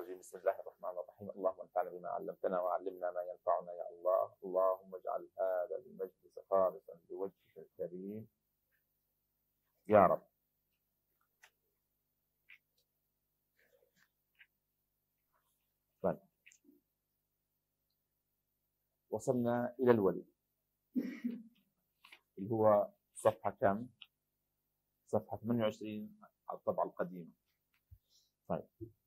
الرجيم. بسم الله الرحمن الرحيم. اللهم انفعنا بما علمتنا وعلمنا ما ينفعنا يا الله. اللهم اجعل هذا المجلس خالصا لوجهك الكريم يا رب. وصلنا إلى الولي اللي هو صفحة كم؟ صفحة 28 على الطبعة القديمة. طيب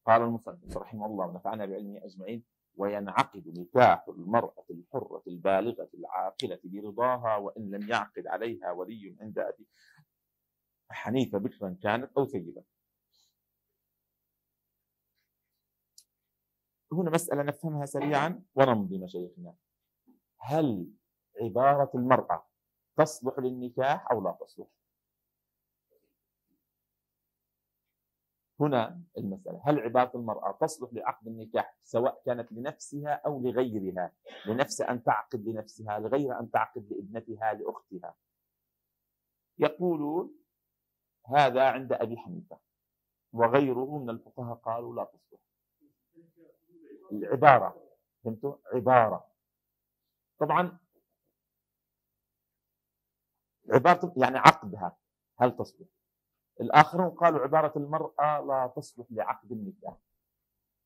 قال المصنف رحمه الله ونفعنا بعلمه أجمعين: وينعقد نكاح المرأة الحرة البالغة العاقلة برضاها وإن لم يعقد عليها ولي عند أبي حنيفة بكرا كانت أو ثيبا. هنا مسألة نفهمها سريعا ونمضي مشايخنا. هل عبارة المرأة تصلح للنكاح أو لا تصلح؟ هنا المسألة، هل عبارة المرأة تصلح لعقد النكاح سواء كانت لنفسها أو لغيرها؟ لنفسها أن تعقد لنفسها، لغيرها أن تعقد لابنتها لأختها. يقولون هذا عند أبي حنيفة وغيره من الفقهاء قالوا لا تصلح. العبارة، فهمتوا؟ عبارة. طبعا عبارة يعني عقدها هل تصلح؟ الآخرون قالوا عبارة المرأة لا تصلح لعقد النكاح.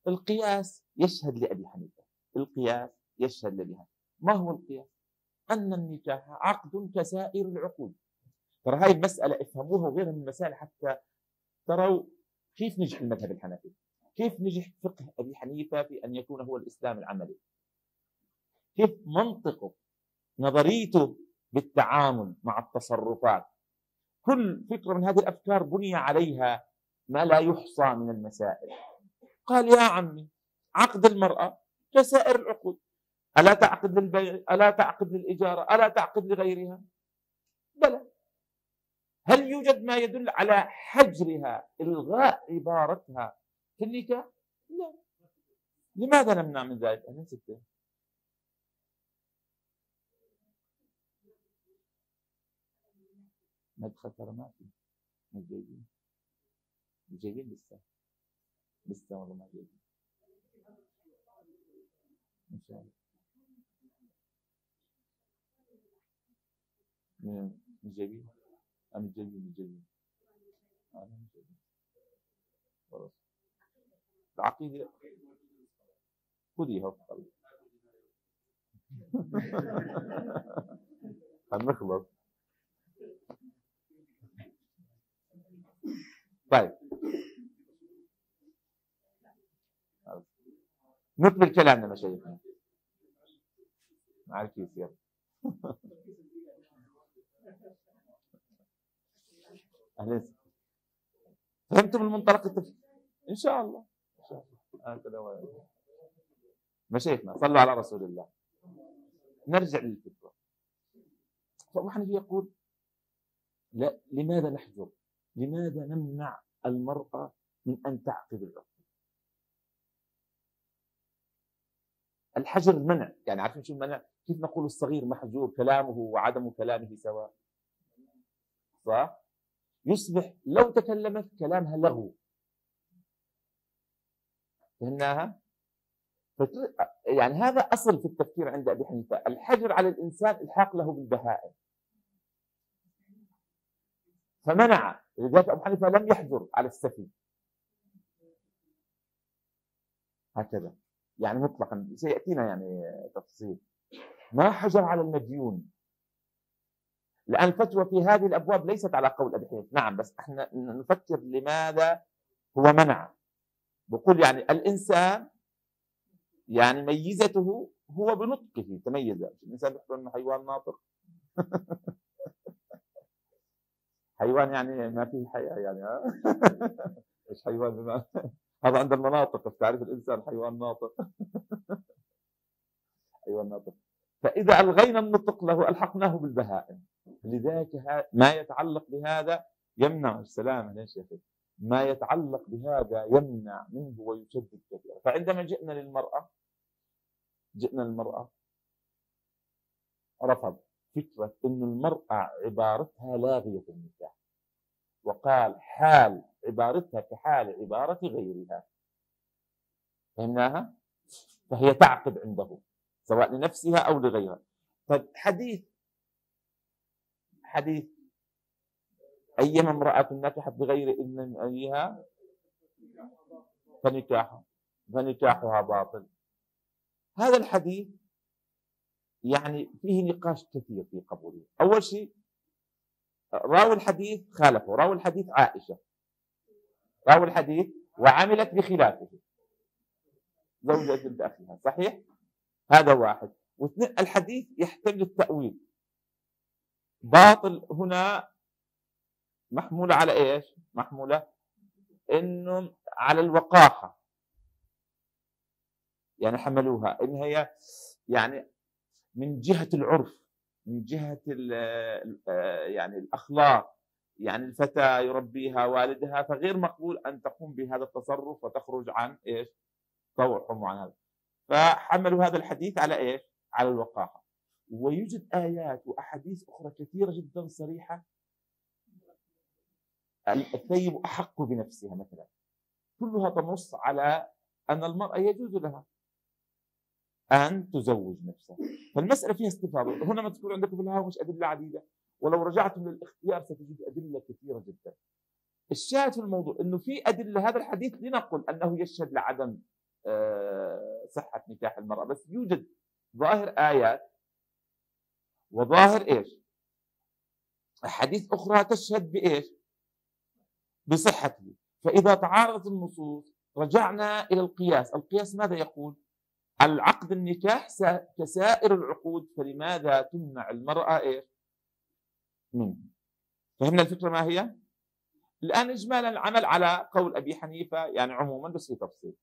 القياس يشهد لأبي حنيفة، القياس يشهد لها. ما هو القياس؟ أن النكاح عقد كسائر العقود. ترى هاي المسألة افهموها وغيرها من المسائل حتى تروا كيف نجح المذهب الحنفي، كيف نجح فقه أبي حنيفة في أن يكون هو الإسلام العملي، كيف منطقه نظريته بالتعامل مع التصرفات. كل فكرة من هذه الأفكار بني عليها ما لا يحصى من المسائل. قال يا عمي عقد المرأة كسائر العقود، ألا تعقد للبيع؟ ألا تعقد للإجارة؟ ألا تعقد لغيرها؟ بلى. هل يوجد ما يدل على حجرها، إلغاء عبارتها في النكاح؟ لا. لماذا نمنع من ذلك؟ أنا نسيت. مدخل ترى ما في، مش جايبين، لسه والله ما جايبين إن شاء الله، مش جايبين أنا مش جايبين خلاص. العقيدة خذيها وخلص هنخلص. طيب نكمل كلامنا مشايخنا مع الكيس. يلا اهلا. فهمتم المنطلق التفكير ان شاء الله؟ مشايخنا صلوا على رسول الله. نرجع للفكره. فأبو حنيفة يقول لا، لماذا نحجر؟ لماذا نمنع المرأة من أن تعقد العقد؟ الحجر منع، يعني عارفين شو المنع؟ كيف نقول الصغير محجور كلامه وعدم كلامه سواء؟ صح؟ يصبح لو تكلمت كلامها لغو. فهمناها؟ يعني هذا أصل في التفكير عند أبي حنيفة، الحجر على الإنسان الحاق له بالبهائم. فمنع، لذلك أبو حنيفة لم يحجر على السفيه هكذا يعني مطلقا، سيأتينا يعني تفصيل. ما حجر على المديون، لأن الفتوى في هذه الأبواب ليست على قول أبي حنيفة. نعم، بس احنا نفكر لماذا هو منع. بقول يعني الإنسان يعني ميزته هو بنطقه، تميز الإنسان بيحكي إنه حيوان ناطق حيوان يعني ما فيه حياة يعني مش حيوان بما هذا عند المناطق، تعرف الإنسان حيوان ناطق حيوان ناطق. فإذا ألغينا النطق له ألحقناه بالبهائم. لذلك ما يتعلق بهذا يمنع السلام يا شيخ، ما يتعلق بهذا يمنع منه ويشدد كثيرا. فعندما جئنا للمرأة رفض فكرة أن المرأة عبارتها لاغية في النكاح، وقال حال عبارتها كحال عبارة غيرها. فهمناها؟ فهي تعقد عنده سواء لنفسها أو لغيرها. طيب حديث أيما امرأة نكحت بغير إذن أبيها فنكاحها باطل، هذا الحديث يعني فيه نقاش كثير في قبوله. أول شيء راوي الحديث خالفه، راوي الحديث عائشة راوي الحديث وعملت بخلافه زوجة بنت أخيها، صحيح؟ هذا واحد. واثنين الحديث يحتمل التأويل، باطل هنا محمولة على إيش؟ محمولة إنه على الوقاحة، يعني حملوها إن هي يعني من جهة العرف من جهة يعني الأخلاق، يعني الفتاة يربيها والدها، فغير مقبول أن تقوم بهذا التصرف وتخرج عن إيش؟ طوعهم عن هذا، فحملوا هذا الحديث على إيش؟ على الوقاحة. ويوجد آيات وأحاديث أخرى كثيرة جدا صريحة، الثيب أحق بنفسها مثلا، كلها تنص على أن المرأة يجوز لها أن تزوج نفسها. فالمسألة فيها استفاضة، هنا مذكور عندكم في الهاوي مش أدلة عديدة، ولو رجعتم للاختيار ستجد أدلة كثيرة جدا. الشاهد في الموضوع أنه في أدلة، هذا الحديث لنقل أنه يشهد لعدم صحة نكاح المرأة، بس يوجد ظاهر آيات وظاهر إيش؟ أحاديث أخرى تشهد بإيش؟ بصحته. فإذا تعارضت النصوص رجعنا إلى القياس، القياس ماذا يقول؟ العقد النكاح كسائر العقود، فلماذا تمنع المرأة إيش؟ منه. فهمنا الفكرة ما هي؟ الآن إجمالا العمل على قول أبي حنيفة يعني عموما، بس في تفصيل.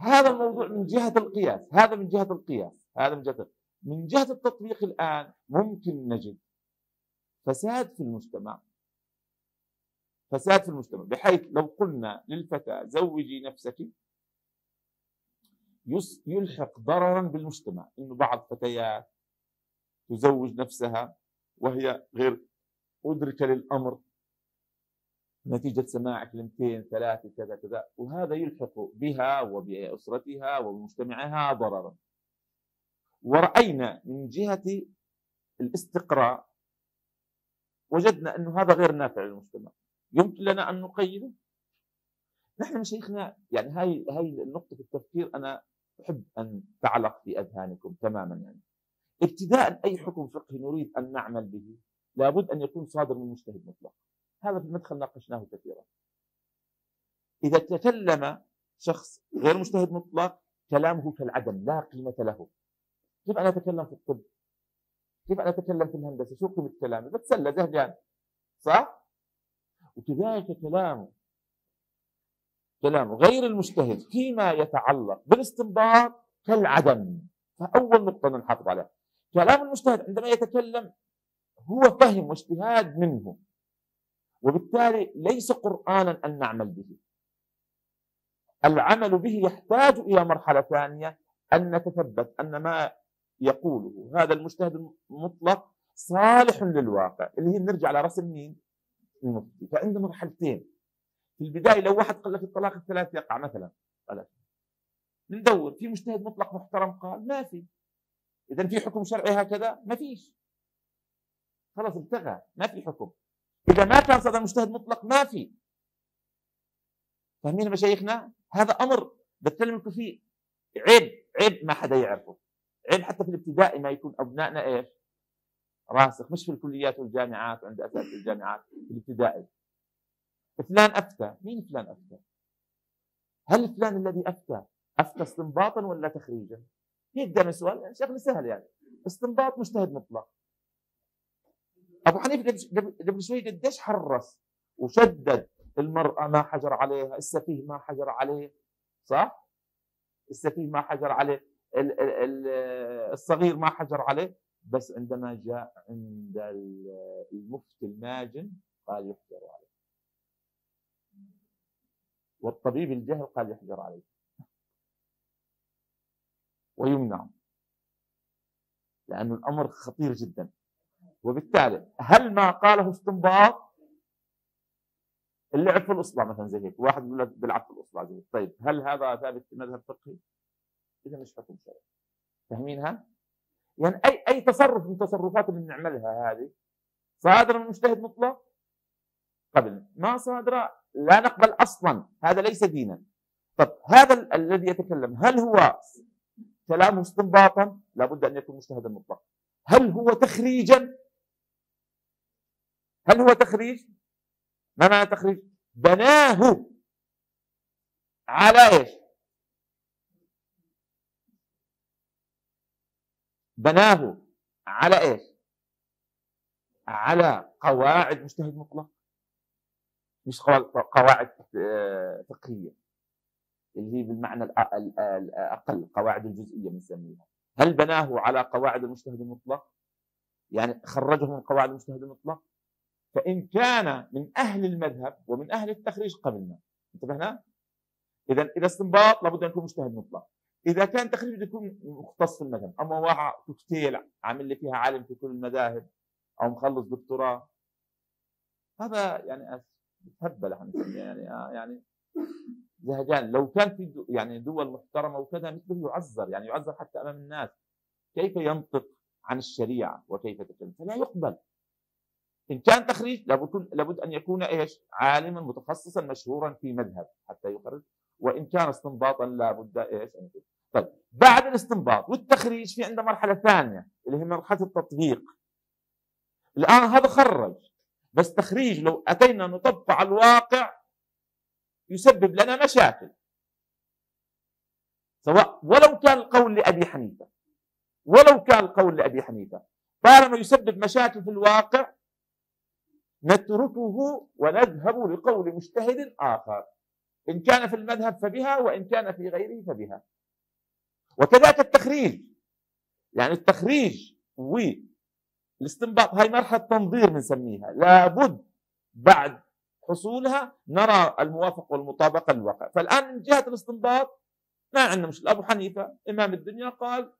هذا الموضوع من جهة القياس، من جهة التطبيق الآن ممكن نجد فساد في المجتمع، بحيث لو قلنا للفتاة زوجي نفسك يلحق ضررا بالمجتمع، إنه بعض فتيات تزوج نفسها وهي غير مدركة للأمر نتيجة سماع كلمتين ثلاثة كذا كذا، وهذا يلحق بها وبأسرتها وبمجتمعها ضررا. ورأينا من جهة الاستقراء وجدنا أنه هذا غير نافع للمجتمع، يمكن لنا أن نقيده. نحن مشايخنا يعني هاي النقطة في التفكير أنا أحب أن تعلق في أذهانكم تماما. يعني ابتداء أي حكم فقهي نريد أن نعمل به لابد أن يكون صادر من مجتهد مطلق، هذا في المدخل ناقشناه كثيرا. إذا تكلم شخص غير مجتهد مطلق كلامه كالعدم لا قيمة له. كيف أنا أتكلم في الطب؟ كيف أنا أتكلم في الهندسة؟ شو قيمة كلامي؟ بتسلى زهجان، صح؟ وكذلك كلامه غير المجتهد فيما يتعلق بالاستنباط كالعدم. فأول نقطة نحافظ عليها، كلام المجتهد عندما يتكلم هو فهم واجتهاد منه، وبالتالي ليس قرآنا أن نعمل به. العمل به يحتاج إلى مرحلة ثانية، أن نتثبت أن ما يقوله هذا المجتهد المطلق صالح للواقع، اللي هي نرجع على رسم مين؟ المفتي. فعنده مرحلتين، في البداية لو واحد قال لك الطلاق الثلاث يقع مثلا، ندور في مجتهد مطلق محترم قال ما في، إذا في حكم شرعي هكذا؟ ما فيش، خلاص التغى، ما في حكم. إذا ما كان صدر مجتهد مطلق ما في. فاهمين مشايخنا؟ هذا أمر بتكلمكم فيه، عيب ما حدا يعرفه، عيب حتى في الابتدائي ما يكون أبنائنا إيش؟ راسخ، مش في الكليات والجامعات وعند أساتذة الجامعات، في الابتدائي. فلان أفتى، مين فلان أفتى؟ هل فلان الذي أفتى استنباطا ولا تخريجا؟ هيك دائما سؤال، شغله سهل يعني، استنباط مجتهد مطلق. أبو حنيفة قبل شوي قديش حرص وشدد، المرأة ما حجر عليها، السفيه ما حجر عليه، صح؟ السفيه ما حجر عليه، الصغير ما حجر عليه، بس عندما جاء عند المفتي الماجن قال يحجر عليه، والطبيب الجهل قال يحجر عليه ويمنع، لأن الأمر خطير جدا. وبالتالي هل ما قاله استنباط؟ اللعب في الاصبع مثلا زي هيك، واحد بيقول لك بيلعب في الاصبع زي هيك، طيب هل هذا ثابت في مذهب فقهي؟ اذا مش حكم شرعي. فاهمينها؟ يعني اي تصرف من التصرفات اللي بنعملها هذه صادره من مجتهد مطلق؟ قبل ما صادره لا نقبل اصلا، هذا ليس دينا. طب هذا الذي يتكلم هل هو كلامه استنباطا؟ لابد ان يكون مجتهدا مطلقا. هل هو تخريجا؟ هل هو تخريج؟ ما معنى تخريج؟ بناه على ايش؟ بناه على ايش؟ على قواعد مجتهد مطلق، مش قواعد فقهيه اللي هي بالمعنى الاقل، قواعد الجزئيه بنسميها. هل بناه على قواعد المجتهد المطلق؟ يعني خرجه من قواعد المجتهد المطلق؟ فإن كان من أهل المذهب ومن أهل التخريج قبلنا، انتبهنا؟ إذا استنباط لابد أن يكون مجتهد مطلق، إذا كان تخريج بده يكون مختص في المذهب، أما واقع كوكتيل عامل لي فيها عالم في كل المذاهب أو مخلص دكتوراه، هذا يعني بتهبل يعني زهجان. لو كان في يعني دول محترمة وكذا مثله يعذر، يعني يعذر حتى أمام الناس، كيف ينطق عن الشريعة وكيف تتكلم؟ فلا يقبل. إن كان تخريج لابد أن يكون إيش؟ عالما متخصصا مشهورا في مذهب حتى يخرج، وإن كان استنباطا لابد إيش؟ أن يكون. طيب بعد الاستنباط والتخريج في عندنا مرحلة ثانية اللي هي مرحلة التطبيق. الآن هذا خرج، بس تخريج لو أتينا نطبق على الواقع يسبب لنا مشاكل، سواء ولو كان القول لأبي حنيفة، ولو كان القول لأبي حنيفة، طالما يسبب مشاكل في الواقع نتركه ونذهب لقول مجتهد آخر، إن كان في المذهب فبها وإن كان في غيره فبها. وكذلك التخريج، يعني التخريج والاستنباط هاي مرحلة تنظير بنسميها، لابد بعد حصولها نرى الموافق والمطابقة للواقع. فالآن من جهة الاستنباط ما عندنا مشكلة، أبو حنيفة إمام الدنيا قال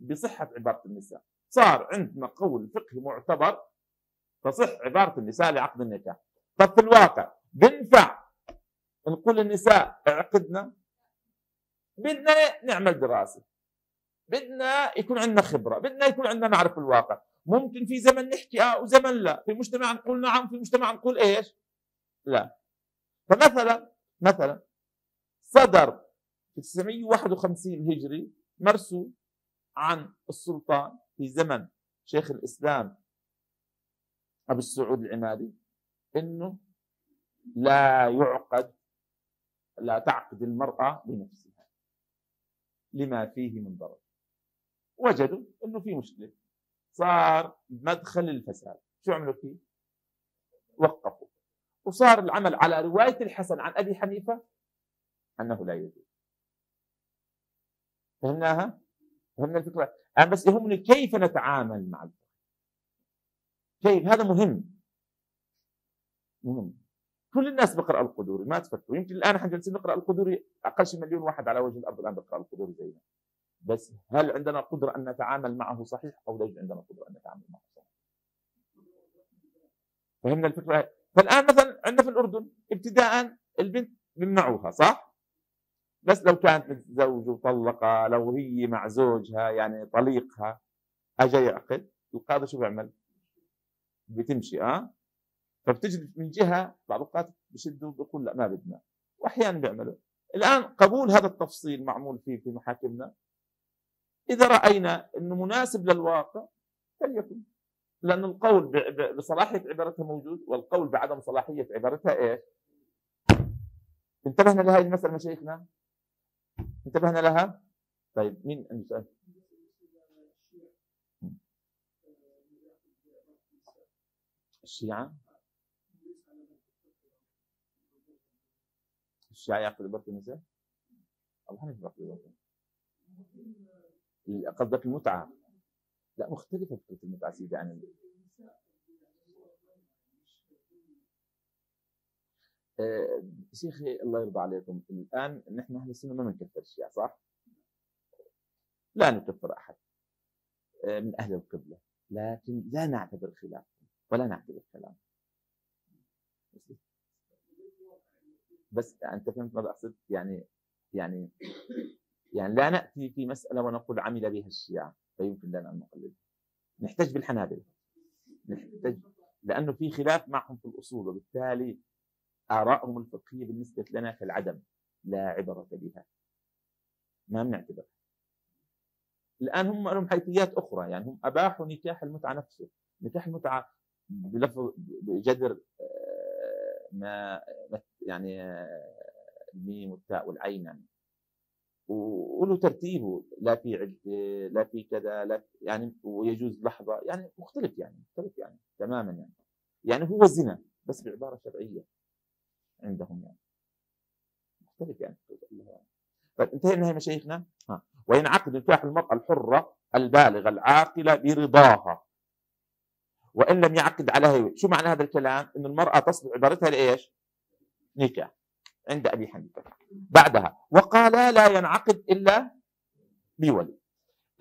بصحة عبارة النساء، صار عندنا قول فقهي معتبر تصح عبارة النساء لعقد النكاح. طب في الواقع بنفع نقول النساء اعقدنا؟ بدنا نعمل دراسة، بدنا يكون عندنا خبرة، بدنا يكون عندنا معرفة الواقع. ممكن في زمن نحكي وزمن لا، في مجتمع نقول نعم، في مجتمع نقول ايش؟ لا. فمثلا صدر في 951 هجري مرسوم عن السلطان في زمن شيخ الإسلام أبي الصمد العمادي إنه لا تعقد المرأة بنفسها لما فيه من ضرر. وجدوا إنه في مشكلة، صار مدخل الفساد، شو عملوا فيه؟ وقفوا، وصار العمل على رواية الحسن عن أبي حنيفة أنه لا يجوز. فهمناها؟ فهمنا الفكرة؟ أنا بس يهمني كيف نتعامل مع الفقه، كيف؟ هذا مهم. كل الناس بقرأ القدوري، ما تفكروا، يمكن الآن احنا جالسين نقرأ القدوري أقل شيء مليون واحد على وجه الأرض الآن بقرأ القدوري زينا، بس هل عندنا قدرة أن نتعامل معه صحيح أو لا يوجد عندنا قدرة أن نتعامل معه صحيح؟ فهمنا الفكرة؟ فالآن مثلا عندنا في الأردن ابتداء البنت بمنعوها صح؟ بس لو كانت متزوجة وطلقة، لو هي مع زوجها يعني طليقها أجا يعقد، القاضي شو بيعمل؟ بتمشي فبتجي من جهة بعض الأوقات بشدوا بيقول لا ما بدنا، وأحيانا بيعملوا. الآن قبول هذا التفصيل معمول فيه في محاكمنا، إذا رأينا أنه مناسب للواقع فليكن، لأن القول بصلاحية عبارتها موجود والقول بعدم صلاحية عبارتها إيه؟ انتبهنا لهذه المسألة مشايخنا؟ انتبهنا لها؟ طيب مين عنده سؤال؟ الشيعة يعقد عبارة النساء؟ أبو حنيفة يعقد عبارة النساء. قصدك المتعة؟ لا، مختلفة فكرة المتعة سيدي عن شيخي الله يرضى عليكم، الآن نحن أهل السنة ما بنكفر الشيعة صح؟ لا نكفر أحد من أهل القبلة، لكن لا نعتبر خلاف ولا نعتبر كلام. بس انت فهمت ماذا اقصد؟ يعني لا ناتي في مساله ونقول عمل بها الشيعه فيمكن لنا ان نقلدها. نحتج بالحنابله، نحتج لانه في خلاف معهم في الاصول، وبالتالي ارائهم الفقهيه بالنسبه لنا كالعدم لا عبره بها، ما بنعتبرها. الان هم لهم حيثيات اخرى، يعني هم اباحوا نكاح المتعه نفسه، نكاح المتعه بلفظ بجذر ما يعني الميم والتاء والعين، يعني وله ترتيبه، لا في عده لا في كذا لا في يعني، ويجوز لحظه يعني مختلف، يعني مختلف يعني تماما، يعني هو الزنا بس بعباره شرعيه عندهم، يعني مختلف يعني. فانتهينا هي مشايخنا. وينعقد نكاح المرأة الحرة البالغة العاقلة برضاها، وإن لم يعقد عليها. شو معنى هذا الكلام؟ إن المرأة تصبح عبارتها لإيش؟ نكاح عند أبي حنيفة. بعدها وقال لا ينعقد إلا بولي.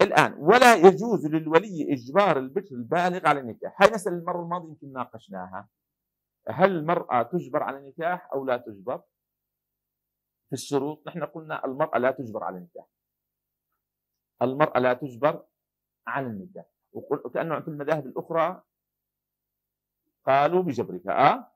الآن ولا يجوز للولي إجبار البكر البالغ على النكاح. هاي مسألة المرة الماضية يمكن ناقشناها، هل المرأة تجبر على النكاح أو لا تجبر؟ في الشروط نحن قلنا المرأة لا تجبر على النكاح، المرأة لا تجبر على النكاح، وكأنه في المذاهب الأخرى قالوا بجبرها.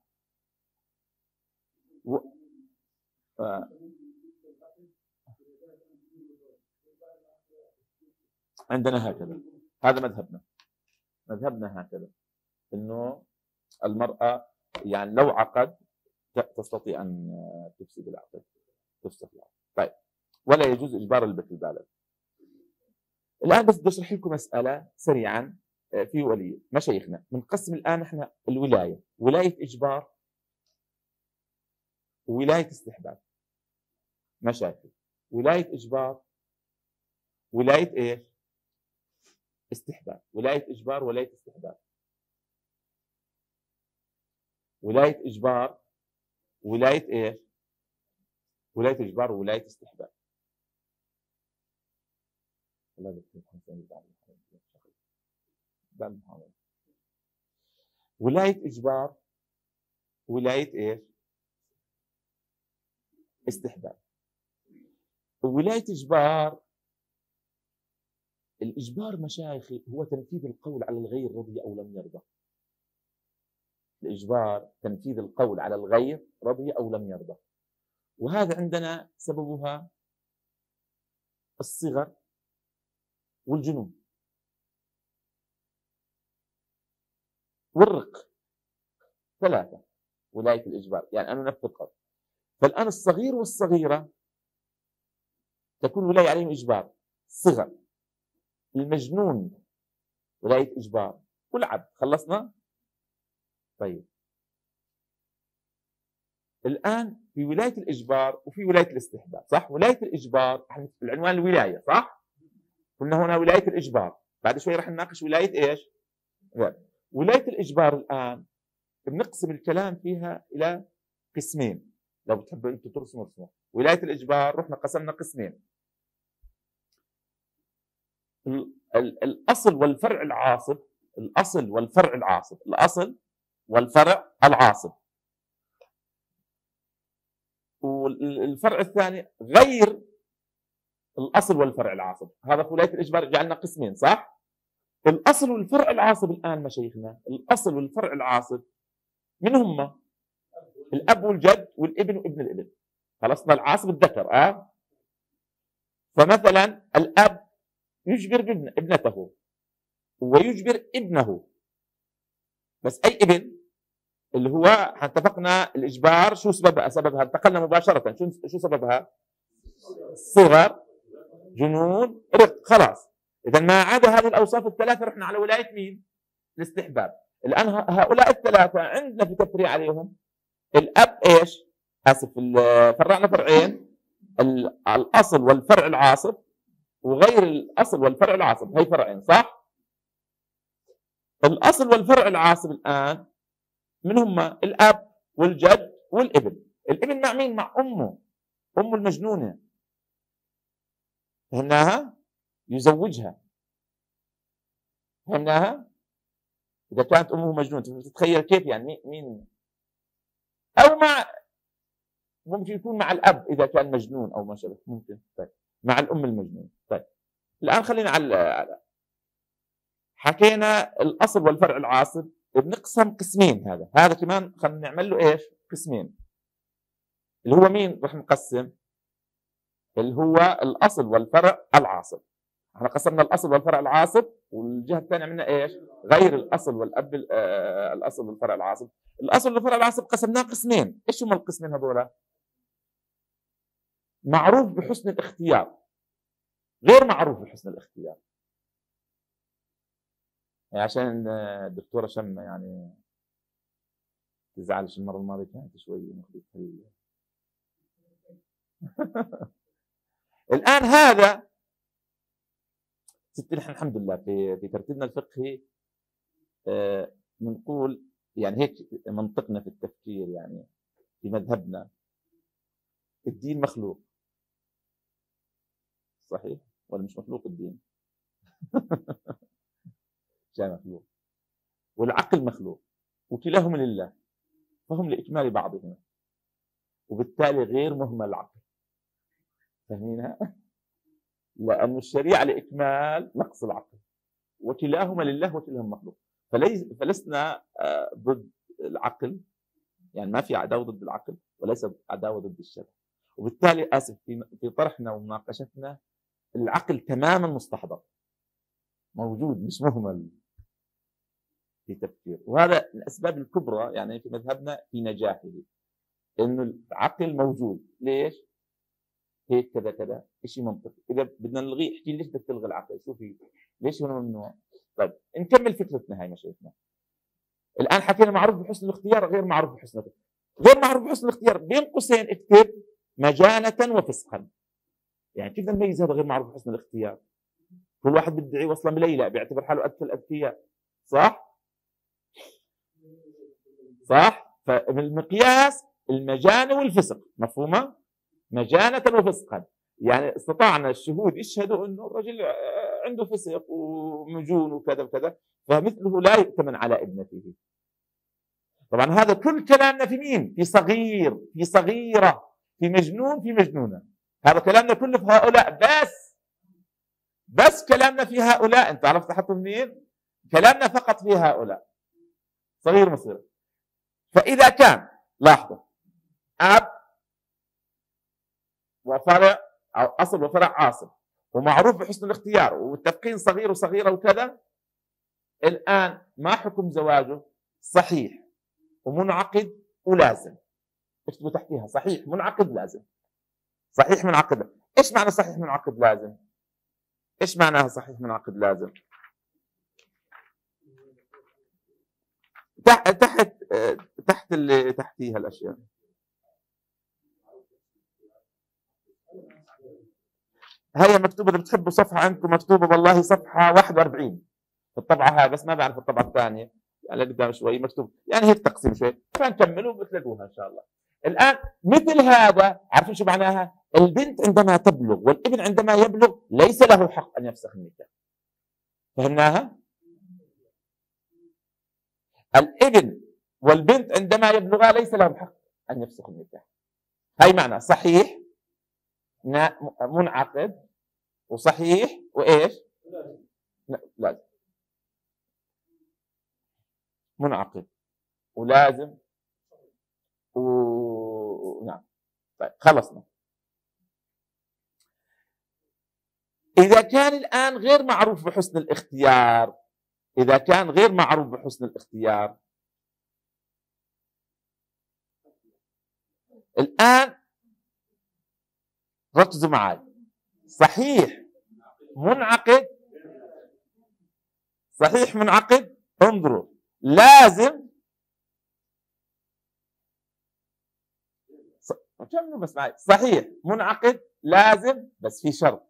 عندنا هكذا، هذا مذهبنا هكذا، إنه المرأة يعني لو عقد تستطيع أن تفسد العقد، تفسد العقد. طيب، ولا يجوز إجبار البكر البالغ. الآن بس بدي أشرح لكم مسألة سريعاً في ولي مشايخنا. بنقسم الآن نحن الولاية، ولاية إجبار وولاية استحباب. مشايخي ولاية إجبار، ولاية إيش؟ استحباب. ولاية إجبار، ولاية استحباب. ولاية إجبار، ولاية إيش؟ ولاية إجبار وولاية استحباب. ولاية إجبار، ولاية إيش؟ استحباب. ولاية إجبار، الإجبار مشايخي هو تنفيذ القول على الغير رضي أو لم يرضى. الإجبار تنفيذ القول على الغير رضي أو لم يرضى، وهذا عندنا سببها الصغر والجنون والرق، ثلاثة ولاية الإجبار، يعني أنا نفذ القول. فالآن الصغير والصغيرة تكون ولاية عليهم إجبار، صغر. المجنون ولاية إجبار، والعبد. خلصنا؟ طيب، الآن في ولاية الإجبار وفي ولاية الاستحباب، صح؟ ولاية الإجبار العنوان الولاية، صح؟ قلنا هنا ولاية الإجبار، بعد شوي راح نناقش ولاية إيش؟ ولاية الإجبار الآن بنقسم الكلام فيها إلى قسمين، لو بتحبوا أنتم ترسموا رسموا. ولاية الإجبار رحنا قسمنا قسمين، الأصل والفرع العاصب، الأصل والفرع العاصب، الأصل والفرع العاصب. والفرع الثاني غير الأصل والفرع العاصب، هذا في ولاية الإجبار جعلنا قسمين، صح؟ الأصل والفرع العاصب الآن مشايخنا، الأصل والفرع العاصب من هم؟ الأب والجد والابن وابن الابن. خلصنا العاصب الذكر، فمثلا الأب يجبر ابنته ويجبر ابنه، بس أي ابن؟ اللي هو اتفقنا الإجبار شو سببها؟ سببها انتقلنا مباشرة، شو سببها؟ صغر، جنون، رق، خلاص. إذا ما عدا هذه الأوصاف الثلاثة رحنا على ولاية مين؟ الاستحباب. الآن هؤلاء الثلاثة عندنا في تفريع عليهم الأب إيش؟ آسف، فرعنا فرعين، الأصل والفرع العاصب وغير الأصل والفرع العاصب، هي فرعين، صح؟ الأصل والفرع العاصب الآن من هم؟ الأب والجد والابن. الابن مع مين؟ مع أمه، أمه المجنونة، فهمناها؟ يزوجها، فهمناها؟ إذا كانت أمه مجنونة، تتخيل كيف يعني مين؟ أو مع ممكن يكون مع الأب إذا كان مجنون أو ما شابه، ممكن. طيب مع الأم المجنون. طيب الآن خلينا على حكينا الأصل والفرع العاصر، بنقسم قسمين. هذا كمان خلينا نعمل له إيش؟ قسمين. اللي هو مين رح نقسم؟ اللي هو الأصل والفرع العاصر. احنا قسمنا الأصل والفرع العاصر، والجهة الثانية عملنا إيش؟ غير الأصل والأب الأصل والفرع العاصر. الأصل والفرع العاصر قسمناه قسمين، إيش هم القسمين هذولا؟ معروف بحسن الاختيار، غير معروف بحسن الاختيار. يعني عشان الدكتورة شمة يعني تزعلش، المرة الماضية كانت شوي مخبية. الآن هذا ستي، نحن الحمد لله في ترتيبنا الفقهي بنقول يعني هيك منطقنا في التفكير، يعني في مذهبنا الدين مخلوق صحيح ولا مش مخلوق الدين؟ جاء مخلوق والعقل مخلوق، وكلاهما لله، فهم لإكمال بعضهما، وبالتالي غير مهمل العقل. فاهمينها؟ لأن الشريعة لإكمال نقص العقل، وكلاهما لله وكلاهما مخلوق، فلسنا ضد العقل، يعني ما في عداوة ضد العقل، وليس عداوة ضد الشرع. وبالتالي آسف في طرحنا ومناقشتنا العقل تماما مستحضر، موجود، مش مهمل في تفكير. وهذا الأسباب الكبرى يعني في مذهبنا في نجاحه، إنه العقل موجود. ليش؟ هيك كذا كذا، شيء منطقي. إذا بدنا نلغيه، احكي ليش بدك تلغي العقل؟ شو في؟ ليش هو ممنوع؟ طيب نكمل فكرتنا هاي مشيتنا. الآن حكينا معروف بحسن الاختيار، غير معروف بحسن الاختيار. غير معروف بحسن الاختيار بين قوسين اكتب مجانة وفسقا. يعني كيف بدنا نميز هذا غير معروف بحسن الاختيار؟ كل واحد بيدعي وصله مليلة، بيعتبر حاله أذكى أذكياء، صح؟ صح؟ فالمقياس المجانة والفسق، مفهومة؟ مجانة وفسقا، يعني استطعنا الشهود يشهدوا انه الرجل عنده فسق ومجون وكذا وكذا، فمثله لا يؤتمن على ابنته. طبعا هذا كل كلامنا في مين؟ في صغير، في صغيرة، في مجنون، في مجنونة. هذا كلامنا كله في هؤلاء، بس كلامنا في هؤلاء. انت عرفت احطه منين؟ كلامنا فقط في هؤلاء، صغير مصير. فإذا كان، لاحظوا، أب وفرع أو أصل وفرع عاصر، ومعروف بحسن الاختيار، والتفقين صغير وصغيرة وكذا، الآن ما حكم زواجه؟ صحيح ومنعقد ولازم. اكتبوا تحتيها صحيح منعقد لازم، صحيح منعقد. ايش معنى صحيح منعقد لازم؟ ايش معناها صحيح منعقد لازم؟ تحت اللي تحتيها الأشياء. هي مكتوبة، إذا بتحبوا صفحة عندكم مكتوبة والله صفحة 41 في الطبعة هاي، بس ما بعرف الطبعة الثانية، يعني قدام شوي مكتوب، يعني هيك تقسيم شوي، فنكملوا وبتلاقوها إن شاء الله. الآن مثل هذا، عارفين شو معناها؟ البنت عندما تبلغ والابن عندما يبلغ ليس له حق أن يفسخ النكاح. فهمناها؟ الابن والبنت عندما يبلغا ليس لهم حق أن يفسخ النكاح. هاي معنى صحيح منعقد وصحيح وايش؟ لازم. منعقد ولازم نعم. طيب خلصنا. إذا كان الآن غير معروف بحسن الاختيار، إذا كان غير معروف بحسن الاختيار، الآن ركزوا معي، صحيح منعقد، صحيح منعقد، انظروا، لازم، كملوا بس معي، صحيح منعقد لازم، بس في شرط،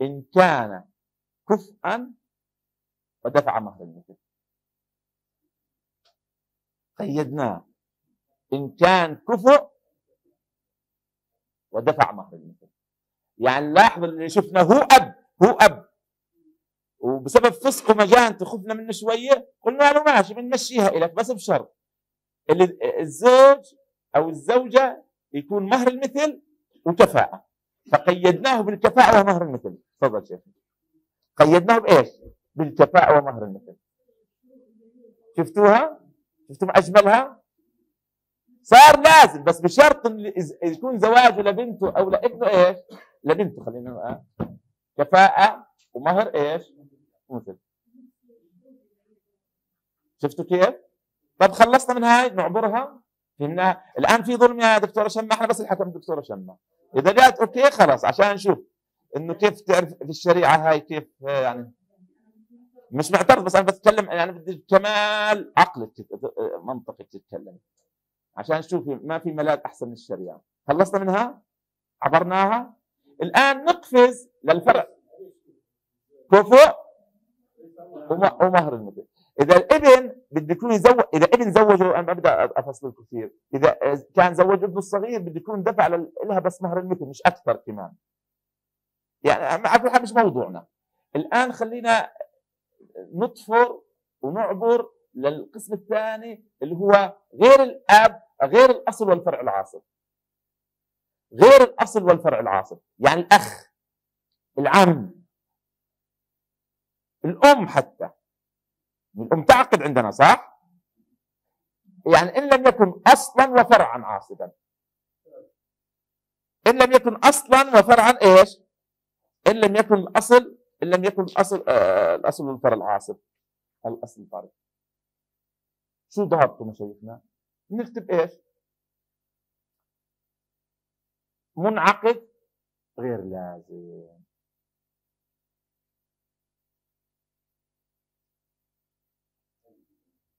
إن كان كفءا ودفع مهر المثل. قيدناه إن كان كفء ودفع مهر المثل. يعني لاحظوا اللي شفنا، هو أب وبسبب فسقه ومجانته خفنا منه شوية، قلنا له ماشي بنمشيها إلك، بس بشرط الزوج أو الزوجة يكون مهر المثل وكفاءة، فقيدناه بالكفاءة ومهر المثل. تفضل شيخ. قيدناه بإيش؟ بالكفاءة ومهر المثل. شفتوها؟ شفتم أجملها؟ صار لازم، بس بشرط يكون زواجه لبنته أو لابنه إيش؟ لبنته، خلينا نقول كفاءة ومهر إيش؟ مثل. شفتوا كيف؟ طب خلصنا من هاي، نعبرها، فهمناها. الآن في ظلم يا دكتورة شمة، احنا بس الحكم دكتورة شمة. إذا جات أوكي خلاص، عشان نشوف إنه كيف تعرف في الشريعة هاي كيف، يعني مش معترض، بس أنا بتكلم يعني بدي كمال عقلك منطقك تتكلم، عشان شوفي ما في ملاذ أحسن من الشريعة. خلصنا منها؟ عبرناها؟ الآن نقفز للفرق كفؤ ومهر المثل. إذا الابن بده يكون يزوج، إذا ابن زوجه، أنا ما بدي أفصل كثير، إذا كان زوج ابنه الصغير بده يكون دفع لها بس مهر المثل مش أكثر كمان. يعني على كل حال مش موضوعنا. الآن خلينا نطفر ونعبر للقسم الثاني اللي هو غير الأب، غير الأصل والفرع العاصب. غير الأصل والفرع العاصب، يعني الأخ، العم، الأم حتى. الأم تعقد عندنا صح؟ يعني إن لم يكن أصلا وفرعا عاصبا. إن لم يكن أصلا وفرعا إيش؟ إن لم يكن الأصل، إن لم يكن الأصل الأصل والفرع العاصب. الأصل الفرع. شو ضابطه مشايخنا؟ نكتب إيش؟ منعقد غير لازم.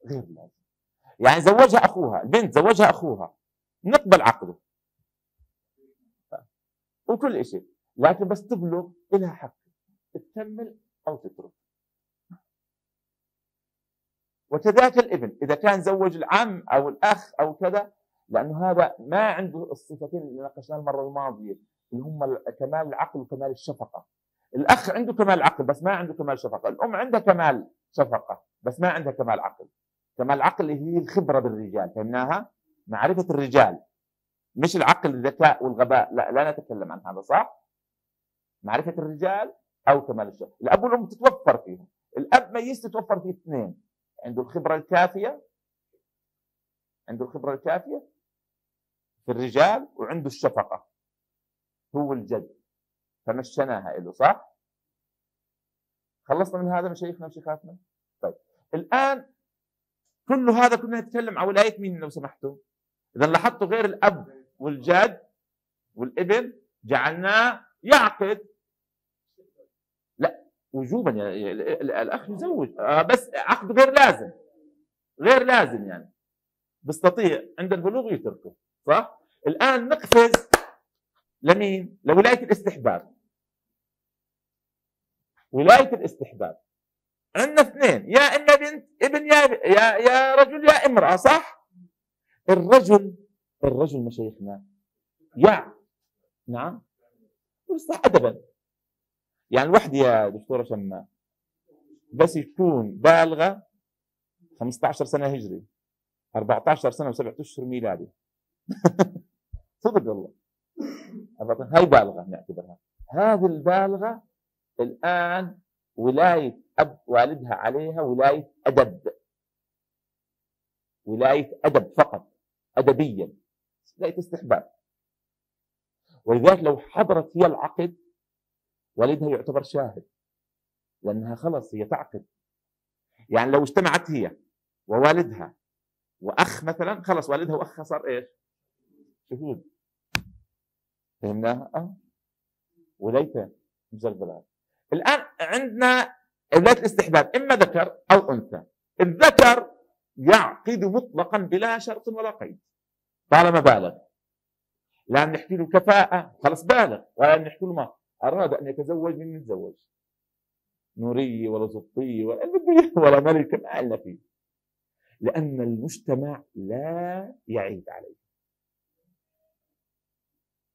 غير لازم. يعني زوجها اخوها، البنت زوجها اخوها، نقبل عقده وكل شيء، لكن بس تبلغ لها حق تكمل او تترك. وكذلك الابن اذا كان زوج العم او الاخ او كذا، لانه هذا ما عنده الصفتين اللي ناقشناها المره الماضيه اللي هم كمال العقل وكمال الشفقه. الاخ عنده كمال عقل بس ما عنده كمال شفقه، الام عندها كمال شفقه بس ما عندها كمال عقل. كمال العقل هي الخبرة بالرجال، فهمناها؟ معرفة الرجال، مش العقل الذكاء والغباء، لا نتكلم عن هذا صح؟ معرفة الرجال أو كمال الشفقة. الأب والأم تتوفر فيهم، الأب ميز تتوفر فيه اثنين، عنده الخبرة الكافية، عنده الخبرة الكافية في الرجال وعنده الشفقة، هو الجد، فمشيناها له صح؟ خلصنا من هذا مشايخنا وشيخاتنا؟ طيب الآن كل هذا كنا نتكلم عن ولاية مين لو سمحتوا؟ إذا لاحظتوا غير الأب والجد والابن جعلناه يعقد، لا وجوبا، يعني الأخ يزوج بس عقد غير لازم، غير لازم يعني بيستطيع عند البلوغ يتركه صح؟ الآن نقفز لمين؟ لولاية الاستحباب. ولاية الاستحباب عندنا اثنين، يا اما بنت ابن يا رجل يا امراه صح؟ الرجل مشايخنا نعم ويصح ادبا، يعني الوحده يا دكتوره شماء بس تكون بالغه 15 سنه هجري 14 سنه وسبعة اشهر ميلادي صدق والله هاي بالغه نعتبرها، هذه البالغه الان ولاية أب والدها عليها ولاية أدب، ولاية أدب فقط أدبيا، ولاية استحباب. ولذلك لو حضرت هي العقد والدها يعتبر شاهد، لأنها خلص هي تعقد. يعني لو اجتمعت هي ووالدها وأخ مثلا، خلص والدها وأخها صار إيش؟ شهود. فهمناها؟ ولاية مزلزلات. الآن عندنا ولاية الاستحباب إما ذكر أو أنثى. الذكر يعقد مطلقا بلا شرط ولا قيد طالما بالغ، لا نحكي له كفاءة خلص بالغ، ولا نحكي له ما أراد أن يتزوج من يتزوج، نورية ولا زبطية ولا ملكة، ما لنا فيه، لأن المجتمع لا يعيد عليه.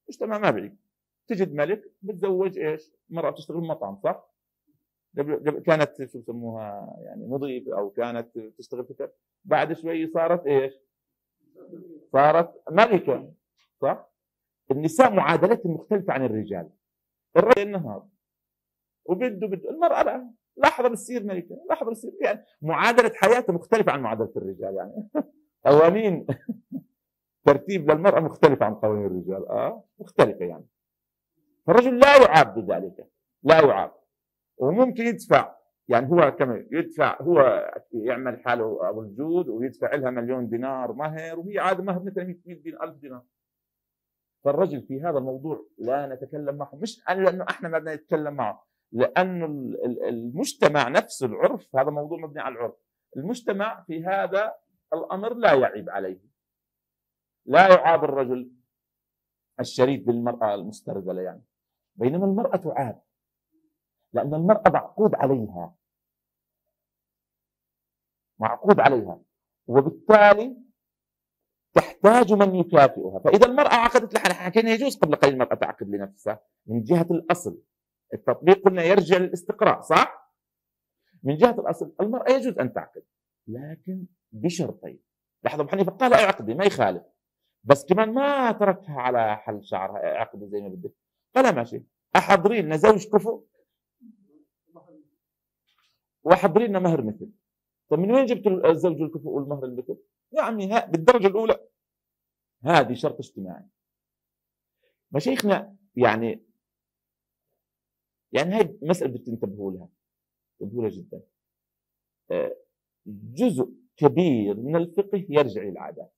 المجتمع ما بعيد، تجد ملك بتزوج ايش؟ مرأة بتشتغل بمطعم صح؟ قبل كانت شو بسموها يعني مضيف او كانت تشتغل في، بعد شوي صارت ايش؟ صارت ملكة صح؟ النساء معادلتهم مختلفة عن الرجال. الرجل نهار وبده المرأة لا، لحظة بتصير ملكة، لحظة بتصير، يعني معادلة حياته مختلفة عن معادلة الرجال، يعني قوانين ترتيب للمرأة مختلفة عن قوانين الرجال، مختلفة يعني. فالرجل لا يعاب بذلك، لا يعاب، وممكن يدفع، يعني هو كمان يدفع، هو يعمل حاله ابو الجود ويدفع لها مليون دينار مهر، وهي عاد مهر مثلا 100 دينار 1000 دينار. فالرجل في هذا الموضوع لا نتكلم معه، مش لانه احنا ما بدنا نتكلم معه، لانه المجتمع نفسه، العرف، هذا موضوع مبني على العرف، المجتمع في هذا الامر لا يعيب عليه، لا يعاب الرجل الشريف بالمرأة المسترجلة يعني، بينما المرأة تعاب، لأن المرأة معقود عليها، معقود عليها، وبالتالي تحتاج من يكافئها. فإذا المرأة عقدت لحالها، حكينا يجوز قبل قليل المرأة تعقد لنفسها من جهة الأصل، التطبيق قلنا يرجع للاستقراء صح؟ من جهة الأصل المرأة يجوز أن تعقد، لكن بشرطين. لحظة، أبو حنيفة قال اعقدي ما يخالف، بس كمان ما تركها على حل شعرها، اعقدي زي ما بدك، قال ماشي، أحضري لنا زوج كفو وحضري لنا مهر مثل. طب من وين جبت الزوج الكفؤ والمهر المثل؟ يا عمي بالدرجه الاولى هذه شرط اجتماعي. مشايخنا يعني هاي مساله بدكم تنتبهوا لها، انتبهوا لها جدا. جزء كبير من الفقه يرجع للعادات،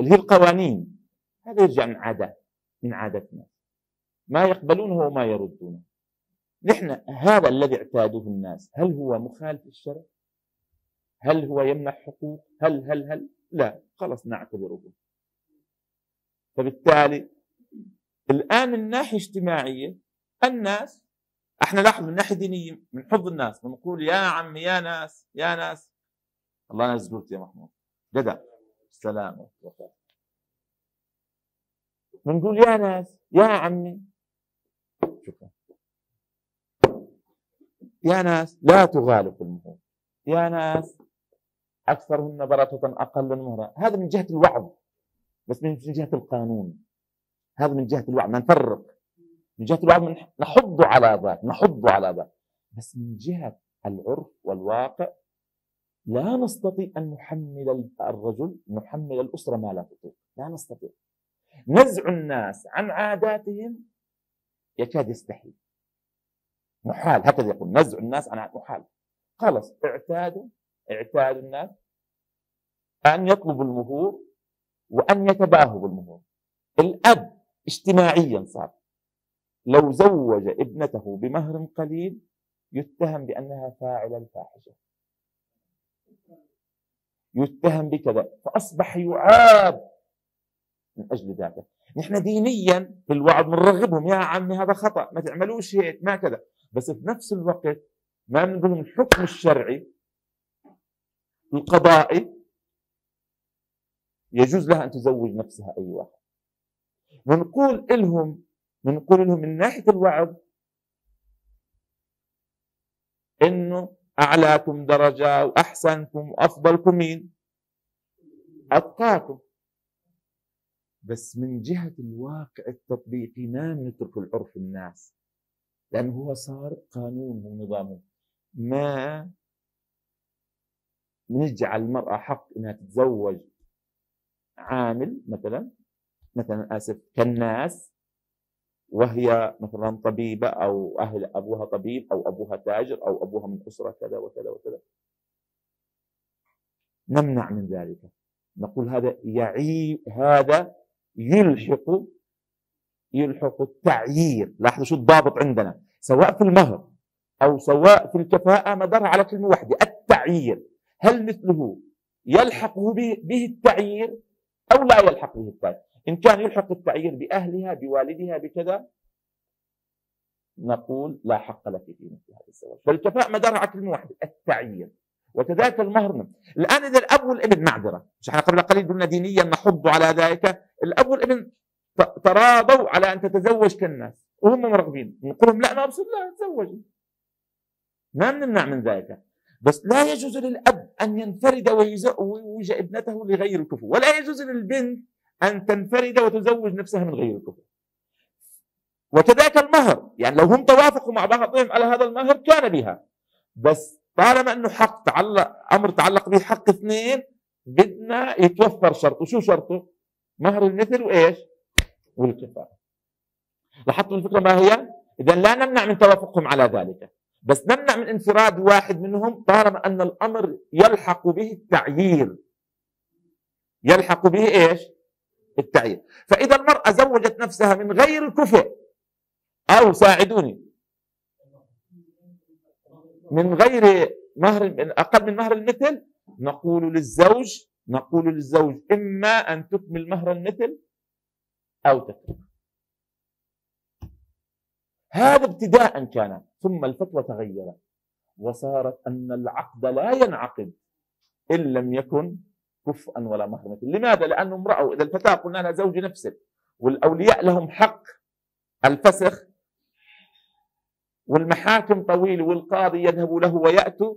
اللي هي القوانين، هذا يرجع من عادات، من عاداتنا، ما يقبلونه وما يردونه. نحن هذا الذي اعتادوه الناس، هل هو مخالف للشرع؟ هل هو يمنع حقوق؟ هل لا، خلص نعتبره. فبالتالي الآن من ناحية اجتماعية الناس، احنا لاحظ من ناحية دينية من حب الناس، بنقول يا عمي يا ناس يا ناس، الله ينزل زبرت يا محمود جدع السلام، بنقول يا ناس يا عمي، شكرا، يا ناس لا تغالوا في المهور، يا ناس أكثرهن بركة أقل مهرا. هذا من جهة الوعظ، بس من جهة القانون، هذا من جهة الوعظ، ما نفرق. من جهة الوعظ نحض على ذاك، نحض على ذاك، بس من جهة العرف والواقع لا نستطيع أن نحمل الرجل، نحمل الأسرة ما لا تطيق، لا نستطيع. نزع الناس عن عاداتهم يكاد يستحيل، محال، هكذا يقول، نزع الناس عن، محال. خلص اعتادوا الناس أن يطلبوا المهور وأن يتباهوا بالمهور. الأب اجتماعيا صار لو زوج ابنته بمهر قليل يتهم بأنها فاعلة الفاحشة، يتهم بكذا، فأصبح يعاب من أجل ذلك. نحن دينيا في الوعظ بنرغبهم، يا عمي هذا خطأ، ما تعملوش هيك، ما كذا، بس في نفس الوقت ما بنقول لهم الحكم الشرعي القضائي يجوز لها ان تزوج نفسها اي واحد. بنقول لهم من ناحيه الوعظ انه اعلاكم درجه واحسنكم وافضلكم مين؟ اتقاكم. بس من جهه الواقع التطبيقي ما بنترك العرف الناس، لأنه هو صار قانونه ونظامه. ما نجعل المرأة حق إنها تتزوج عامل مثلا آسف كالناس، وهي مثلا طبيبة أو أهل أبوها طبيب أو أبوها تاجر أو أبوها من أسرة كذا وكذا وكذا. نمنع من ذلك، نقول هذا يعيب، هذا يلحق التعيير. لاحظوا شو الضابط عندنا، سواء في المهر أو سواء في الكفاءة، مدارها على كلمة واحدة، التعيير. هل مثله يلحق به التعيير أو لا يلحق به التعيير؟ إن كان يلحق التعيير بأهلها بوالدها بكذا، نقول لا حق لك في مثل هذا الزواج. فالكفاءة مدارها على كلمة واحدة، التعيير، وكذلك المهر. الآن إذا الأب والابن، معذرة، مش احنا قبل قليل قلنا دينيا نحض على ذلك، الأب والابن تراضوا على ان تتزوج كالناس وهم مرغبين، نقول لهم لا، ما بصير، لا تزوجي، ما بنمنع من ذلك، بس لا يجوز للاب ان ينفرد ويوجه ابنته لغير الكفو، ولا يجوز للبنت أن تنفرد وتزوج نفسها من غير كفر. وكذاك المهر، يعني لو هم توافقوا مع بعضهم على هذا المهر كان بها، بس طالما أنه حق تعلق أمر تعلق به حق اثنين بدنا يتوفر شرط. وشو شرطه؟ مهر المثل وإيش؟ والكفاءة. لاحظتوا الفكرة ما هي؟ إذا لا نمنع من توافقهم على ذلك، بس نمنع من انفراد واحد منهم طالما أن الأمر يلحق به التعيير، يلحق به إيش؟ التعيير. فإذا المرأة زوجت نفسها من غير الكفء، أو ساعدوني، من غير مهر، أقل من مهر المثل، نقول للزوج إما أن تكمل مهر المثل أو تكمل. هذا ابتداء كان، ثم الفتوى تغيرت وصارت أن العقد لا ينعقد إن لم يكن كفءا ولا مهر مثل. لماذا؟ لأنه امرأة، إذا الفتاة قلنا لها زوج نفسك، والأولياء لهم حق الفسخ، والمحاكم طويل، والقاضي يذهب له ويأتوا،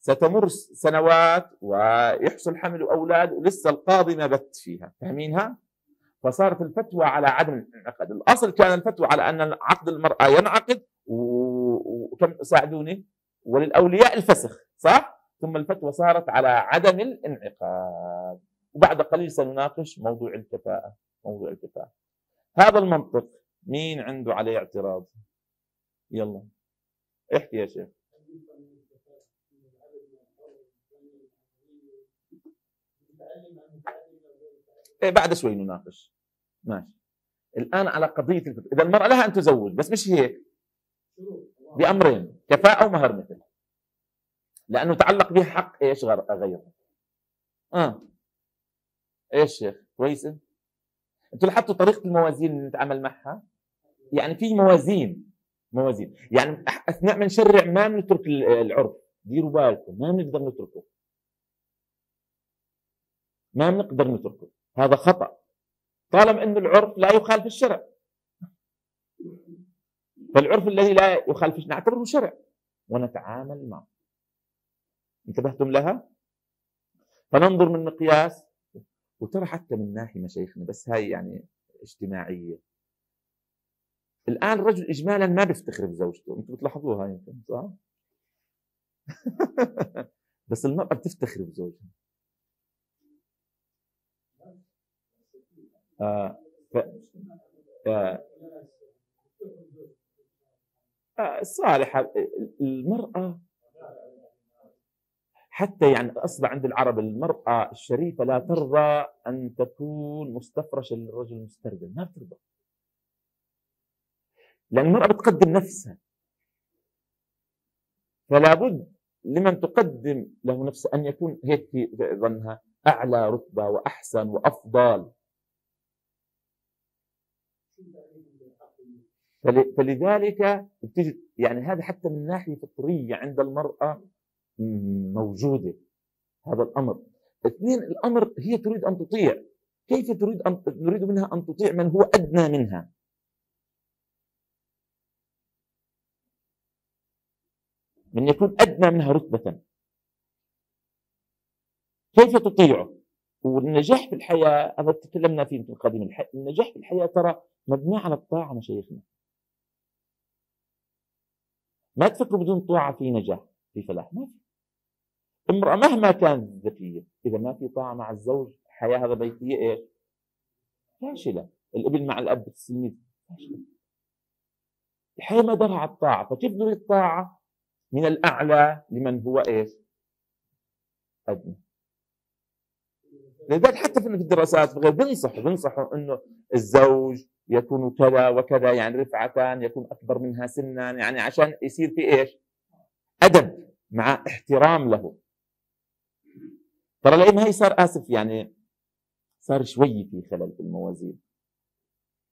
ستمر سنوات ويحصل حمل أولاد ولسه القاضي ما بت فيها، فاهمينها؟ فصارت الفتوى على عدم الانعقاد. الأصل كان الفتوى على أن عقد المرأة ينعقد وكم ساعدوني، وللأولياء الفسخ، صح؟ ثم الفتوى صارت على عدم الانعقاد. وبعد قليل سنناقش موضوع الكفاءة، موضوع الكفاءة. هذا المنطق مين عنده عليه اعتراض؟ يلا احكي يا شيخ. بعد شوي نناقش، ماشي. الآن على قضية الفتوى، إذا المرأة لها أن تزوج، بس مش هيك، بأمرين، كفاءة ومهر مثل، لأنه تعلق به حق إيش غيره. إيش شيخ كويسة؟ أنتوا لاحظتوا طريقة الموازين اللي نتعامل معها؟ يعني في موازين، يعني أثناء ما نشرع ما بنترك العرف، ديروا بالكم، ما بنقدر نتركه، هذا خطأ، طالما أن العرف لا يخالف الشرع، فالعرف الذي لا يخالف الشرع نعتبره شرع ونتعامل معه. انتبهتم لها؟ فننظر من مقياس، وترى حتى من ناحية مشايخنا، بس هاي يعني اجتماعية. الآن الرجل إجمالا ما بيفتخر بزوجته، أنتم بتلاحظوها يمكن، صح؟ بس المرأة بتفتخر بزوجها. الصالحة المرأة، حتى يعني أصبح عند العرب المرأة الشريفة لا ترضى أن تكون مستفرشة للرجل المستردل، ما بترضى، لأن المرأة بتقدم نفسها، فلا بد لمن تقدم له نفسها أن يكون هيك في ظنها أعلى رتبة وأحسن وأفضل. فلذلك بتجد يعني هذا حتى من ناحية فطرية عند المرأة موجودة هذا الأمر. اثنين، الأمر هي تريد أن تطيع، كيف نريد منها أن تطيع من هو أدنى منها؟ من يكون أدنى منها رتبة كيف تطيعه؟ والنجاح في الحياة هذا تكلمنا فيه يمكن قديم، النجاح في الحياة ترى مبني على الطاعة مشايخنا، ما تفكروا بدون طاعة في نجاح في فلاح، ما في. امرأة مهما كانت ذكية إذا ما في طاعة مع الزوج، الحياة هذا بيتية إيش؟ فاشلة. الابن مع الأب السنين فاشلة، الحياة ما درها على الطاعة، فكيف نريد الطاعة من الأعلى لمن هو إيش؟ أدنى. لذلك حتى في الدراسات بنصحوا إنه الزوج يكون كذا وكذا، يعني رفعتان، يكون أكبر منها سنا، يعني عشان يصير في إيش؟ أدب مع احترام له. ترى العلم هي صار، آسف يعني، صار شوي في خلل في الموازين،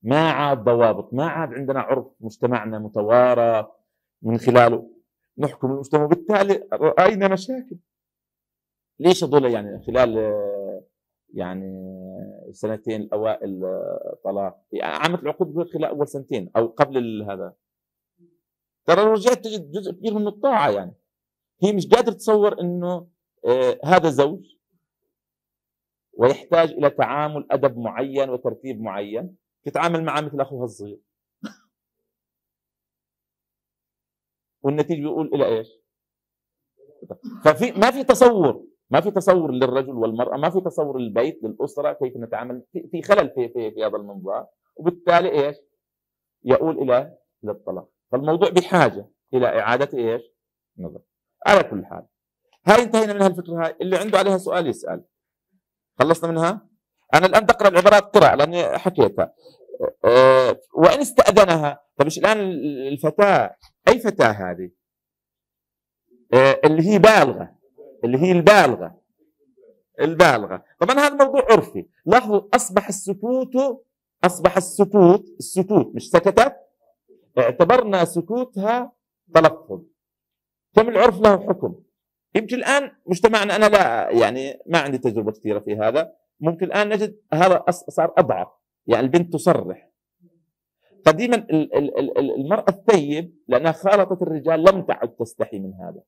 ما عاد ضوابط، ما عاد عندنا عرف مجتمعنا متوارث من خلاله نحكم المجتمع، وبالتالي رأينا مشاكل. ليش هذول يعني خلال يعني السنتين الأوائل طلاق، يعني عامة العقود خلال أول سنتين أو قبل هذا، ترى رجعت تجد جزء كبير من الطاعة، يعني هي مش قادرة تصور إنه هذا زوج ويحتاج إلى تعامل أدب معين وترتيب معين، تتعامل معه مثل أخوها الصغير. والنتيجة بيقول إلى إيش؟ ففي ما في تصور للرجل والمرأة، ما في تصور للبيت، للأسرة، كيف نتعامل. في خلل في هذا المنظار، وبالتالي إيش؟ يقول إلى الطلاق. فالموضوع بحاجة إلى إعادة إيش؟ نظر. على كل حال، هاي انتهينا من هالفكرة. هاي اللي عنده عليها سؤال يسأل. خلصنا منها؟ أنا الآن بقرأ العبارات طرع لأني حكيتها. وإن استأذنها. طب إيش الآن الفتاة؟ أي فتاة هذه؟ اللي هي البالغة. طبعا هذا الموضوع عرفي. لاحظوا أصبح السكوت مش سكتت، اعتبرنا سكوتها تلفظ. كم العرف له حكم. يمكن الآن مجتمعنا، أنا لا يعني ما عندي تجربة كثيرة في هذا، ممكن الآن نجد هذا صار أضعف، يعني البنت تصرح. قديما المرأة الثيب لأنها خالطت الرجال لم تعد تستحي من هذا.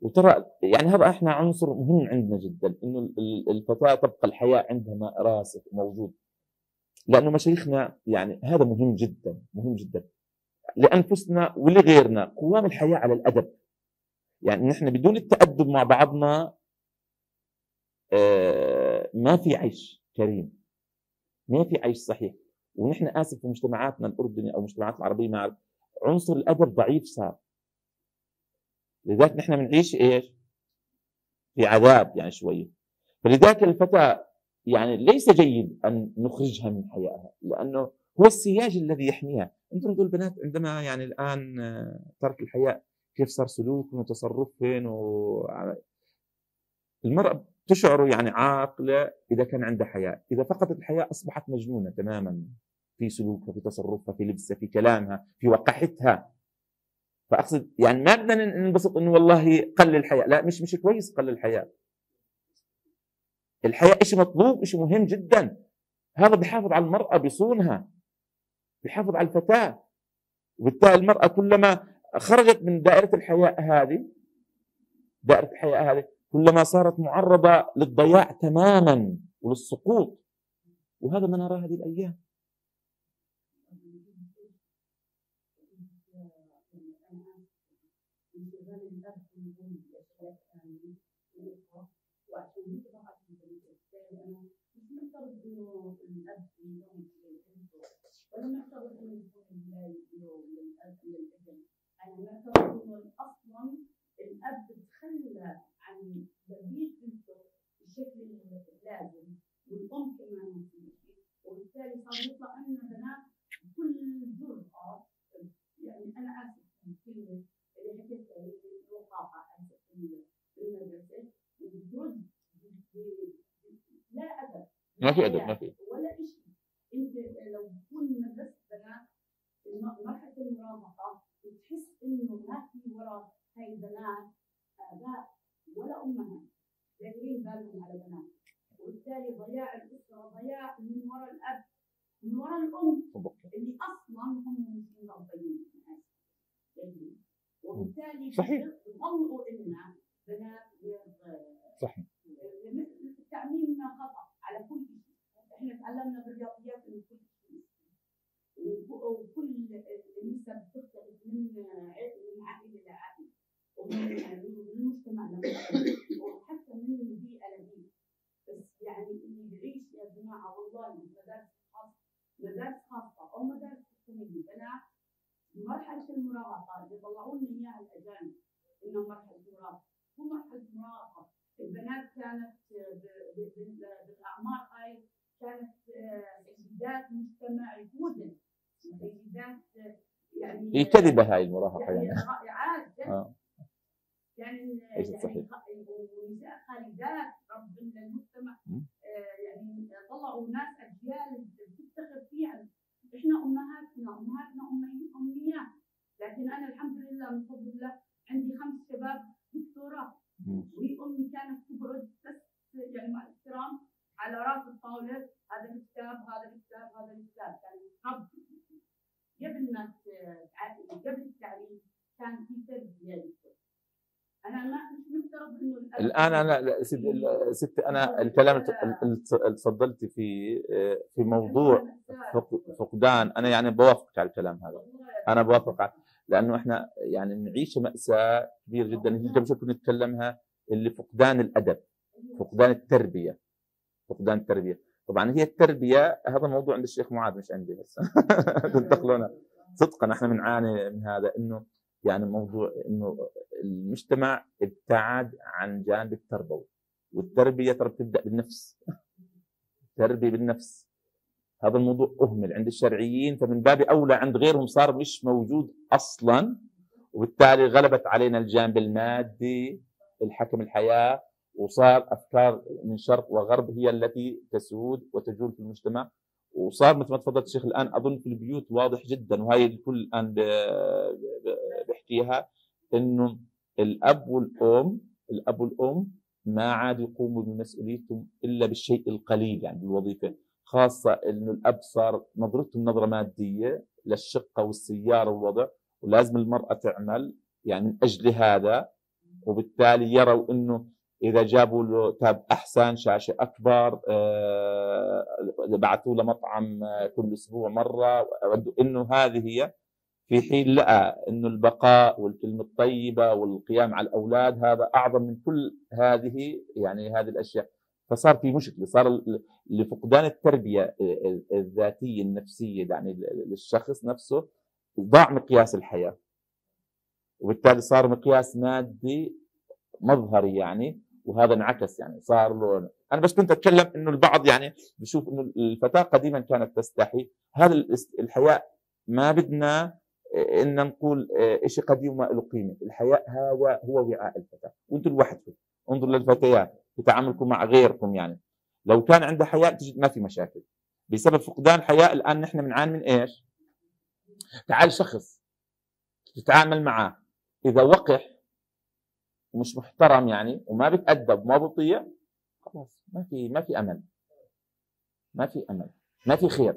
وترى يعني هذا احنا عنصر مهم عندنا جدا، انه الفتاة تبقى الحياة عندها راسخ موجود، لأنه مشايخنا يعني هذا مهم جدا مهم جدا لأنفسنا ولغيرنا، قوام الحياة على الأدب. يعني نحن بدون التأدب مع بعضنا ما في عيش كريم، ما في عيش صحيح. ونحن آسف في مجتمعاتنا الأردنية أو مجتمعات العربية، مع عنصر الأدب ضعيف صار، لذلك نحن بنعيش إيش؟ في عذاب يعني شوية. فلذلك الفتاة يعني ليس جيد أن نخرجها من حيائها، لأنه هو السياج الذي يحميها. انتم دول البنات عندما يعني الآن ترك الحياء كيف صار سلوكهم وتصرفهم، المرأة تشعر يعني عاقلة إذا كان عندها حياء. إذا فقدت الحياء أصبحت مجنونة تماما في سلوكها، في تصرفها، في لبسها، في كلامها، في وقحتها. فأقصد يعني ما بدنا ننبسط إنه والله قل الحياء، لا، مش كويس قل الحياء. الحياء شيء مطلوب، شيء مهم جدا. هذا بيحافظ على المرأة، بيصونها، بيحافظ على الفتاة. وبالتالي المرأة كلما خرجت من دائرة الحياء هذه كلما صارت معرضة للضياع تماما وللسقوط، وهذا ما نراه هذه الأيام. الأب تخلى عن تربية بنته بشكل لازم، والأم كمان، وبالتالي صار يطلع عندنا بنات بكل جرأة. يعني أنا آسف في الكلمة اللي حكيتها، اللي هي الوقاحة، بالمدرسة وبجد لا أدب، ما في أدب، ما في ولا شيء. أنت لو تكون مدرسة بنات مرحلة المراهقة بتحس إنه ما في وراء هاي البنات آباء ولا أمهات دايرين بالهم على بنات، وبالتالي ضياع الأسرة، ضياع من وراء الأب، من وراء الأم اللي أصلاً هم مش مربيين، وبالتالي بضلوا إلنا بنات غير تعليمنا خطأ على كل شيء. إحنا تعلمنا بالرياضيات من كل شيء، وكل النسب بتختلف من عائلة لعائلة، ومن مجتمع لمجتمع، وحتى من بيئة لبيئة. بس يعني اللي بعيش يا جماعة والله مدارس خاصة أو مدارس حكومية، بنات مرحلة المراهقة اللي طلعوا لنا إياها الأجانب إنها مرحلة مراهقة، مو مرحلة مراهقة. البنات كانت بالأعمار هاي كانت تجديدات مجتمع جودة، تجديدات يعني هي كذبة هاي المراهقة يعني عادة. يعني ونساء خالدات رب المجتمع، يعني طلعوا ناس اجيال بتفتخر فيها. احنا امهاتنا امنيات، لكن انا الحمد لله من فضل الله عندي 5 شباب دكتوراه، وهي امي كانت تقعد بس يعني مع احترام على راس الطاوله، هذا الكتاب هذا الكتاب هذا الكتاب. يعني ربي قبل ما قبل التعليم كان في تربيه، انا ما نفترض انه الان انا ستي انا الكلام اللي تفضلتي في موضوع فقدان، انا يعني بوافقك على الكلام هذا، انا بوافق لانه احنا يعني نعيش مأساة كبيرة جدا اللي كنا نتكلمها اللي فقدان الادب، فقدان التربية، فقدان التربية. طبعا هي التربية هذا موضوع عند الشيخ معاذ مش عندي بس تنتقلونا صدقا احنا بنعاني من هذا، انه يعني موضوع انه المجتمع ابتعد عن جانب التربوي، والتربية تبدأ بالنفس، تربية بالنفس. هذا الموضوع اهمل عند الشرعيين، فمن باب اولى عند غيرهم صار مش موجود اصلا، وبالتالي غلبت علينا الجانب المادي الحكم الحياة، وصار افكار من شرق وغرب هي التي تسود وتجول في المجتمع، وصار مثل ما تفضلت الشيخ الان اظن في البيوت واضح جدا، وهي الكل الان بحكيها، انه الاب والام ما عاد يقوموا بمسؤوليتهم الا بالشيء القليل، يعني بالوظيفه، خاصه انه الاب صار نظرتهم نظره ماديه للشقه والسياره والوضع، ولازم المراه تعمل يعني من اجل هذا، وبالتالي يروا انه إذا جابوا له تاب أحسن، شاشة أكبر، بعثوا له مطعم كل أسبوع مرة، إنه هذه هي، في حين لقى إنه البقاء والكلمة الطيبة والقيام على الأولاد هذا أعظم من كل هذه يعني هذه الأشياء. فصار في مشكلة، صار لفقدان التربية الذاتية النفسية يعني للشخص نفسه، ضاع مقياس الحياة، وبالتالي صار مقياس مادي مظهري يعني، وهذا انعكس يعني صار له. انا بس كنت اتكلم انه البعض يعني بشوف انه الفتاه قديما كانت تستحي، هذا الحياء ما بدنا ان نقول شيء قديم وما له قيمه، الحياء هو وعاء الفتاه، وانتم لوحدكم، انظروا للفتيات في تعاملكم مع غيركم، يعني لو كان عنده حياء تجد ما في مشاكل. بسبب فقدان حياء الان نحن بنعاني من ايش؟ تعال شخص تتعامل معه اذا وقح ومش محترم يعني وما بتأدب وما بطيع، خلاص ما في امل، ما في خير.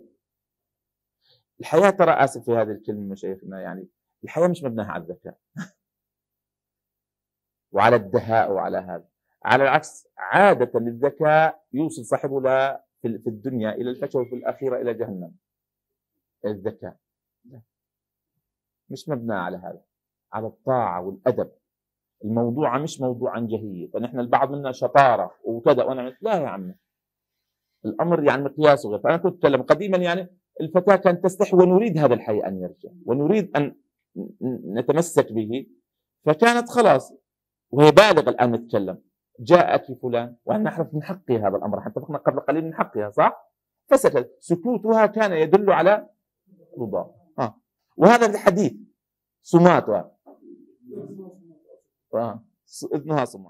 الحياه ترى اسف في هذه الكلمه مشايخنا، يعني الحياه مش مبناها على الذكاء وعلى الدهاء وعلى هذا، على العكس عاده الذكاء يوصل صاحبه في الدنيا الى الفشل وفي الاخيره الى جهنم. الذكاء مش مبنى على هذا، على الطاعه والادب. الموضوع مش موضوع عن جهية، فنحن البعض منا شطارة وكذا وانا لا يا عمي، الامر يعني مقياسه غير. فانا كنت اتكلم قديما يعني الفتاة كانت تستحي، ونريد هذا الحي ان يرجع ونريد ان نتمسك به، فكانت خلاص وهي بالغة الان نتكلم جاءت فلان، وانا نعرف من حقي هذا الامر، حتى اتفقنا قبل قليل من حقها صح؟ فسكت، سكوتها كان يدل على رضا، وهذا الحديث سماتها ابنها صمام.